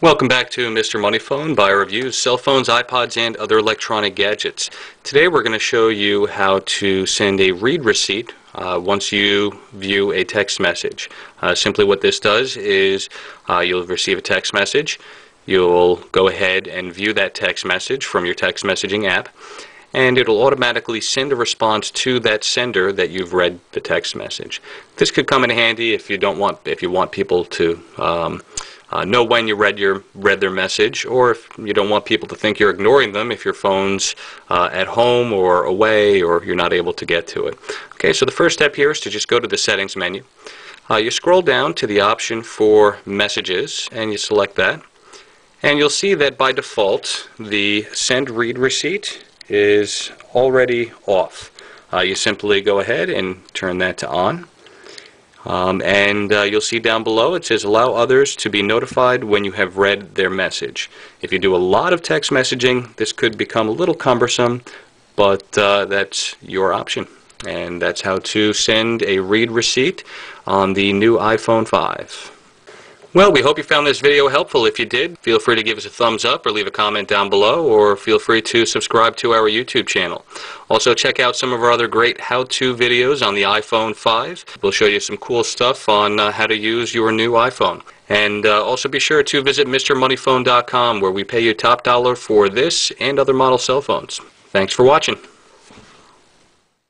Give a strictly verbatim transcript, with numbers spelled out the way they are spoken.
Welcome back to Mister Money Phone, buyer reviews, cell phones, iPods, and other electronic gadgets. Today we're going to show you how to send a read receipt uh, once you view a text message. Uh, simply what this does is uh, you'll receive a text message, you'll go ahead and view that text message from your text messaging app, and it'll automatically send a response to that sender that you've read the text message. This could come in handy if you don't want, if you want people to um, Uh, know when you read your read their message, or if you don't want people to think you're ignoring them if your phone's uh, at home or away or you're not able to get to it. Okay, so the first step here is to just go to the settings menu. Uh, you scroll down to the option for messages and you select that, and you'll see that by default the send read receipt is already off. Uh, you simply go ahead and turn that to on. Um, and uh, you'll see down below it says allow others to be notified when you have read their message. If you do a lot of text messaging, this could become a little cumbersome, but uh, that's your option. And that's how to send a read receipt on the new iPhone five. Well, we hope you found this video helpful. If you did, feel free to give us a thumbs up or leave a comment down below, or feel free to subscribe to our YouTube channel. Also, check out some of our other great how-to videos on the iPhone five. We'll show you some cool stuff on uh, how to use your new iPhone. And uh, also be sure to visit Mr Money Phone dot com, where we pay you top dollar for this and other model cell phones. Thanks for watching.